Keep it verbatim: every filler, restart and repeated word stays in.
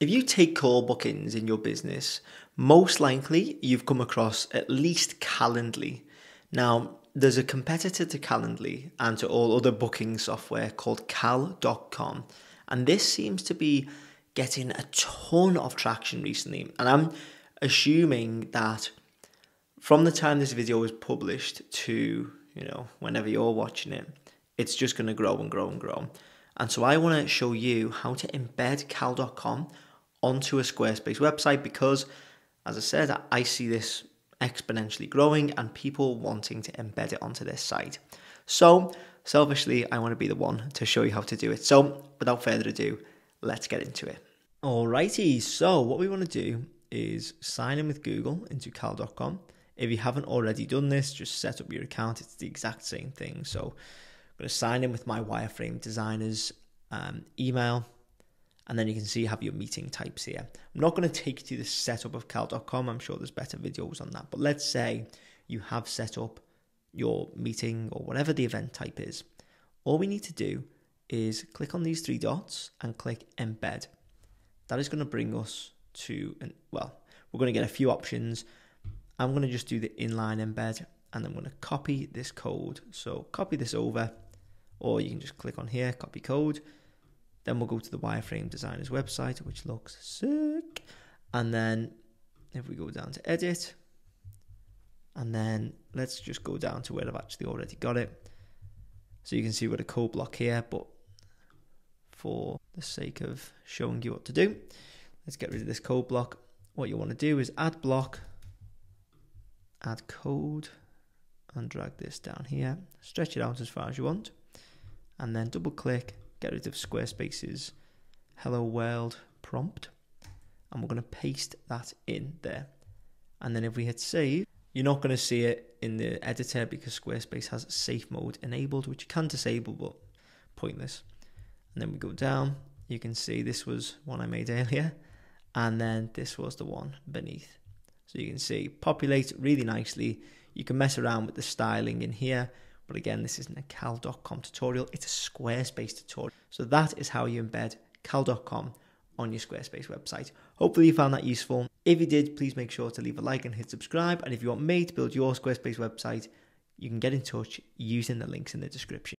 If you take call bookings in your business, most likely you've come across at least Calendly. Now, there's a competitor to Calendly and to all other booking software called Cal dot com, and this seems to be getting a ton of traction recently. And I'm assuming that from the time this video was published to, you know, whenever you're watching it, it's just going to grow and grow and grow. And so I want to show you how to embed Cal dot com onto a Squarespace website, because as I said, I see this exponentially growing and people wanting to embed it onto their site. So selfishly, I want to be the one to show you how to do it. So without further ado, let's get into it. Alrighty, so what we want to do is sign in with Google into Cal dot com. If you haven't already done this, just set up your account. It's the exact same thing. So I'm going to sign in with my wireframe designer's um, email. And then you can see you have your meeting types here. I'm not going to take you through the setup of Cal dot com. I'm sure there's better videos on that. But let's say you have set up your meeting or whatever the event type is. All we need to do is click on these three dots and click embed. That is going to bring us to, an, well, we're going to get a few options. I'm going to just do the inline embed, and I'm going to copy this code. So copy this over, or you can just click on here, copy code. Then we'll go to the wireframe designer's website, which looks sick. And then if we go down to edit, and then let's just go down to where I've actually already got it. So you can see we've got a code block here, but for the sake of showing you what to do, let's get rid of this code block. What you want to do is add block, add code, and drag this down here, stretch it out as far as you want, and then double click, get rid of Squarespace's hello world prompt, and we're going to paste that in there. And then if we hit save, you're not going to see it in the editor because Squarespace has safe mode enabled, which you can disable, but pointless. And then we go down, you can see this was one I made earlier, and then this was the one beneath. So you can see populate really nicely. You can mess around with the styling in here, but again, this isn't a Cal dot com tutorial, it's a Squarespace tutorial. So that is how you embed Cal dot com on your Squarespace website. Hopefully you found that useful. If you did, please make sure to leave a like and hit subscribe. And if you want me to build your Squarespace website, you can get in touch using the links in the description.